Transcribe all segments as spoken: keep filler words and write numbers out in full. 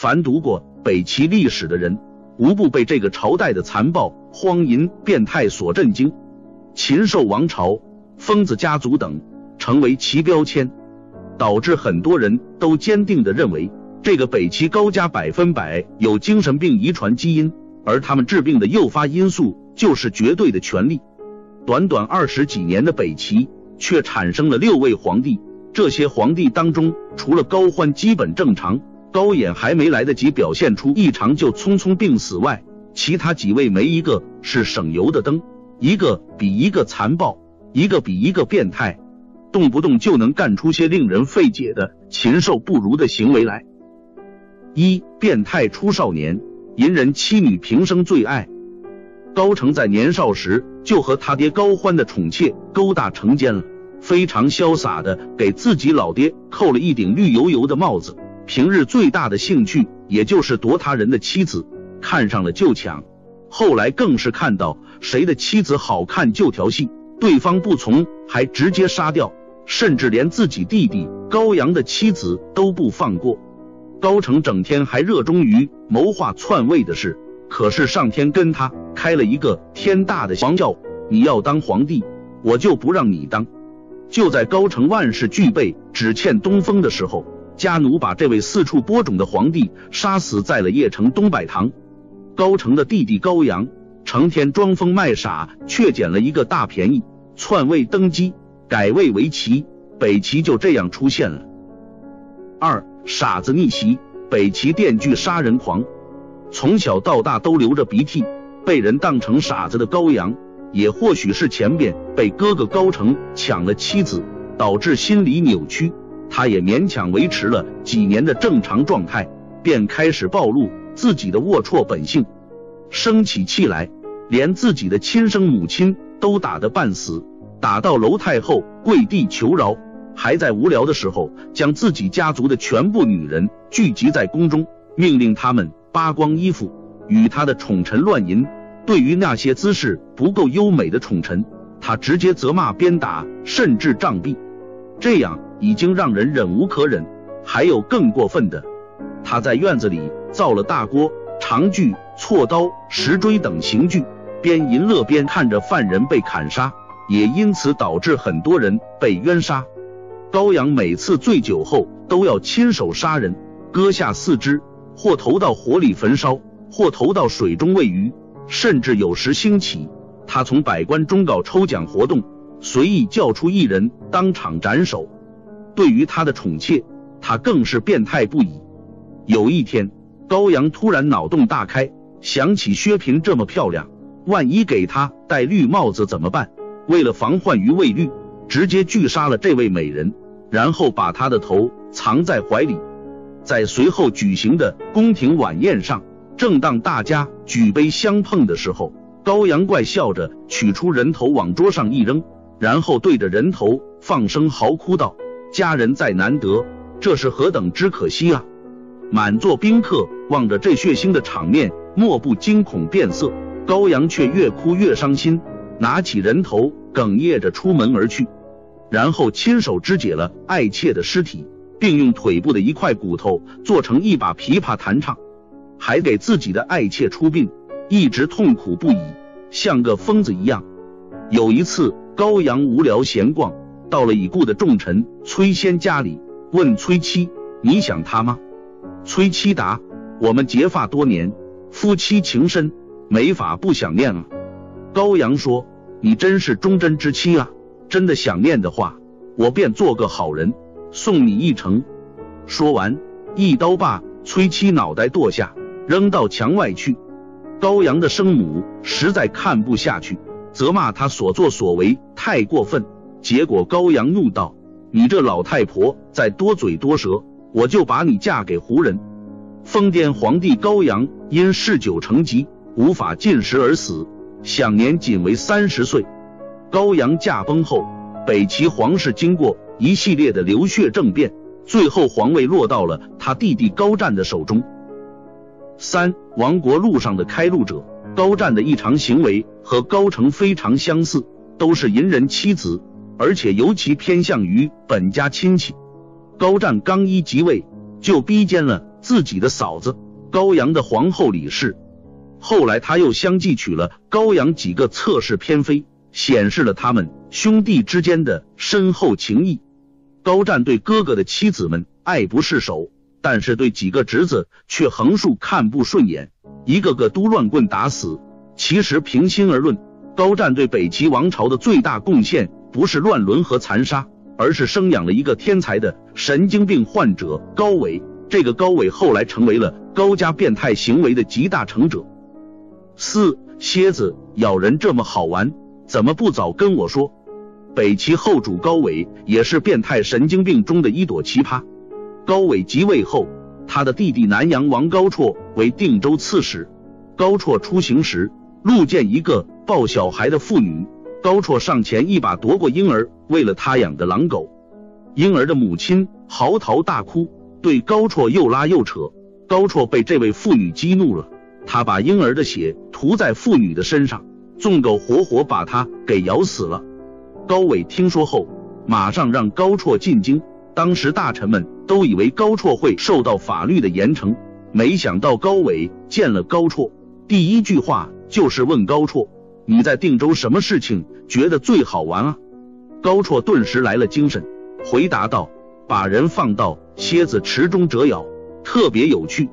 凡读过北齐历史的人，无不被这个朝代的残暴、荒淫、变态所震惊。禽兽王朝、疯子家族等成为其标签，导致很多人都坚定地认为这个北齐高家百分百有精神病遗传基因，而他们治病的诱发因素就是绝对的权力。短短二十几年的北齐，却产生了六位皇帝。这些皇帝当中，除了高欢基本正常，高演还没来得及表现出异常就匆匆病死外，其他几位没一个是省油的灯，一个比一个残暴，一个比一个变态，动不动就能干出些令人费解的禽兽不如的行为来。一、变态出少年，淫人妻女平生最爱。高澄在年少时就和他爹高欢的宠妾勾搭成奸了，非常潇洒的给自己老爹扣了一顶绿油油的帽子，平日最大的兴趣也就是夺他人的妻子，看上了就抢，后来更是看到谁的妻子好看就调戏，对方不从还直接杀掉，甚至连自己弟弟高阳的妻子都不放过。高澄整天还热衷于谋划篡位的事，可是上天跟他开了一个天大的玩笑，你要当皇帝，我就不让你当。就在高澄万事俱备只欠东风的时候，家奴把这位四处播种的皇帝杀死在了邺城东柏堂。高澄的弟弟高阳成天装疯卖傻，却捡了一个大便宜，篡位登基，改位为齐，北齐就这样出现了。二、傻子逆袭，北齐电锯杀人狂。从小到大都流着鼻涕，被人当成傻子的高阳，也或许是前边被哥哥高澄抢了妻子，导致心理扭曲，他也勉强维持了几年的正常状态，便开始暴露自己的龌龊本性，生起气来，连自己的亲生母亲都打得半死，打到娄太后跪地求饶，还在无聊的时候将自己家族的全部女人聚集在宫中，命令他们扒光衣服与他的宠臣乱淫。对于那些姿势不够优美的宠臣，他直接责骂鞭打，甚至杖毙。这样已经让人忍无可忍，还有更过分的，他在院子里造了大锅、长锯、锉刀、石锥等刑具，边淫乐边看着犯人被砍杀，也因此导致很多人被冤杀。高阳每次醉酒后都要亲手杀人，割下四肢，或投到火里焚烧，或投到水中喂鱼，甚至有时兴起，他从百官中搞抽奖活动，随意叫出一人当场斩首。对于他的宠妾，他更是变态不已。有一天，高阳突然脑洞大开，想起薛平这么漂亮，万一给她戴绿帽子怎么办？为了防患于未虑，直接锯杀了这位美人，然后把她的头藏在怀里。在随后举行的宫廷晚宴上，正当大家举杯相碰的时候，高阳怪笑着取出人头往桌上一扔，然后对着人头放声嚎哭道：“佳人再难得，这是何等之可惜啊！”满座宾客望着这血腥的场面，莫不惊恐变色，高阳却越哭越伤心，拿起人头哽咽着出门而去，然后亲手肢解了爱妾的尸体，并用腿部的一块骨头做成一把琵琶弹唱，还给自己的爱妾出殡，一直痛苦不已，像个疯子一样。有一次，高阳无聊闲逛，到了已故的重臣崔仙家里，问崔妻：“你想他吗？”崔妻答：“我们结发多年，夫妻情深，没法不想念啊。”高阳说：“你真是忠贞之妻啊！真的想念的话，我便做个好人，送你一程。”说完，一刀把崔妻脑袋剁下，扔到墙外去。高阳的生母实在看不下去，责骂他所作所为太过分。结果高阳怒道：“你这老太婆再多嘴多舌，我就把你嫁给胡人！”疯癫皇帝高阳因嗜酒成疾，无法进食而死，享年仅为三十岁。高阳驾崩后，北齐皇室经过一系列的流血政变，最后皇位落到了他弟弟高湛的手中。三、亡国路上的开路者。高湛的异常行为和高澄非常相似，都是淫人妻子，而且尤其偏向于本家亲戚。高湛刚一即位，就逼奸了自己的嫂子高阳的皇后李氏。后来他又相继娶了高阳几个侧室偏妃，显示了他们兄弟之间的深厚情谊。高湛对哥哥的妻子们爱不释手，但是对几个侄子却横竖看不顺眼，一个个都乱棍打死。其实平心而论，高湛对北齐王朝的最大贡献不是乱伦和残杀，而是生养了一个天才的神经病患者高纬。这个高纬后来成为了高家变态行为的集大成者。四，蝎子咬人这么好玩，怎么不早跟我说？北齐后主高纬也是变态神经病中的一朵奇葩。高纬即位后，他的弟弟南阳王高绰为定州刺史。高绰出行时路见一个抱小孩的妇女，高绰上前一把夺过婴儿，喂了他养的狼狗。婴儿的母亲嚎啕大哭，对高绰又拉又扯。高绰被这位妇女激怒了，他把婴儿的血涂在妇女的身上，纵狗活活把她给咬死了。高纬听说后马上让高绰进京，当时大臣们都以为高绰会受到法律的严惩，没想到高纬见了高绰，第一句话就是问高绰，你在定州什么事情觉得最好玩啊？高绰顿时来了精神，回答道，把人放到蝎子池中折咬，特别有趣。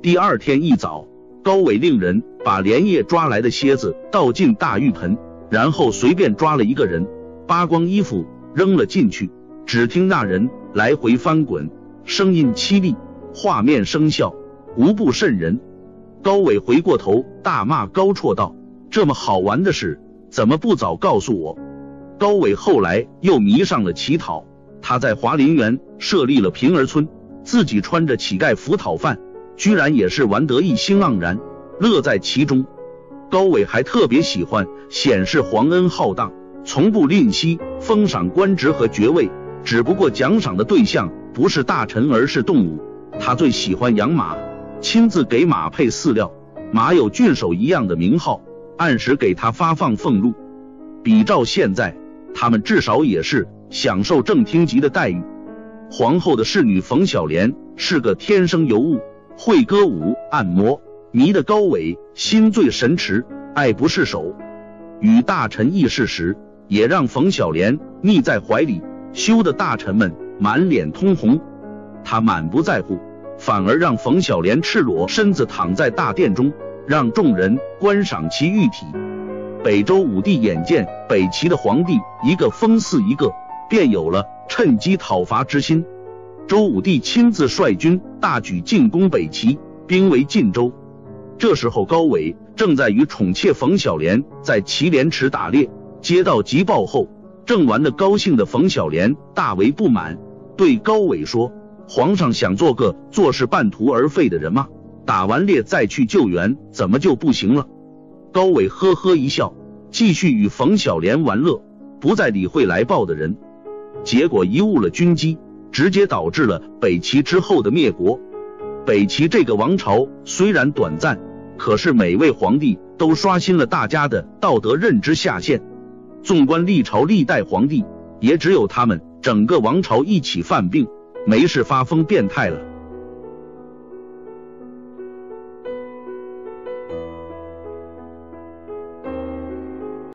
第二天一早，高纬令人把连夜抓来的蝎子倒进大浴盆，然后随便抓了一个人，扒光衣服扔了进去，只听那人来回翻滚，声音凄厉，画面生效，无不瘆人。高纬回过头大骂高绰道，这么好玩的事怎么不早告诉我？高纬后来又迷上了乞讨，他在华林园设立了贫儿村，自己穿着乞丐服讨饭，居然也是玩得一心盎然，乐在其中。高纬还特别喜欢显示皇恩浩荡，从不吝惜封赏官职和爵位，只不过奖赏的对象不是大臣而是动物。他最喜欢养马，亲自给马配饲料，马有郡守一样的名号，按时给他发放俸禄。比照现在，他们至少也是享受正厅级的待遇。皇后的侍女冯小莲是个天生尤物，会歌舞按摩，迷得高纬心醉神驰，爱不释手。与大臣议事时也让冯小莲腻在怀里，羞得大臣们满脸通红。他满不在乎，反而让冯小莲赤裸身子躺在大殿中，让众人观赏其玉体。北周武帝眼见北齐的皇帝一个封似一个，便有了趁机讨伐之心。周武帝亲自率军大举进攻北齐，兵围晋州。这时候高纬正在与宠妾冯小莲在祁连池打猎，接到急报后，正玩得高兴的冯小莲大为不满，对高纬说，皇上想做个做事半途而废的人吗？打完猎再去救援怎么就不行了？高纬呵呵一笑，继续与冯小莲玩乐，不再理会来报的人。结果贻误了军机，直接导致了北齐之后的灭国。北齐这个王朝虽然短暂，可是每位皇帝都刷新了大家的道德认知下限。纵观历朝历代皇帝，也只有他们整个王朝一起犯病，没事发疯变态了。